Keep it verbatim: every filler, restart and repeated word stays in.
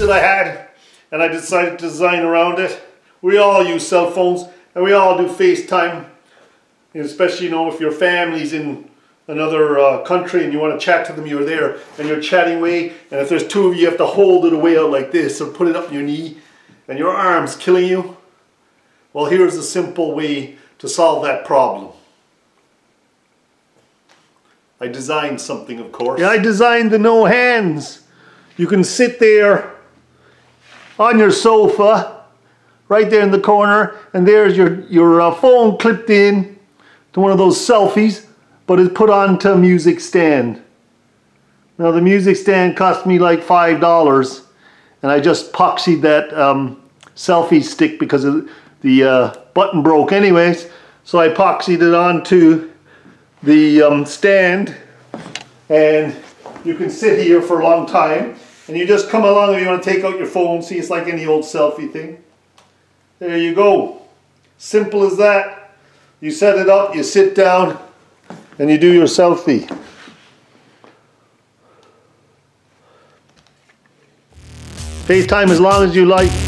weeks that I had, and I decided to design around it. We all use cell phones, and we all do FaceTime, especially, you know, if your family's in another uh, country and you want to chat to them, you're there, and you're chatting away, and if there's two of you, you have to hold it away out like this, or put it up your knee, and your arm's killing you. Well, here's a simple way to solve that problem. I designed something, of course. Yeah, I designed the no hands. You can sit there on your sofa, right there in the corner, and there's your, your uh, phone clipped in to one of those selfies, but it's put onto a music stand. Now the music stand cost me like five dollars, and I just epoxied that um, selfie stick because of the uh, button broke anyways, so I epoxied it onto the um, stand, and you can sit here for a long time, and you just come along if you want to take out your phone. See, it's like any old selfie thing. There you go. Simple as that. You set it up, you sit down, and you do your selfie. FaceTime as long as you like.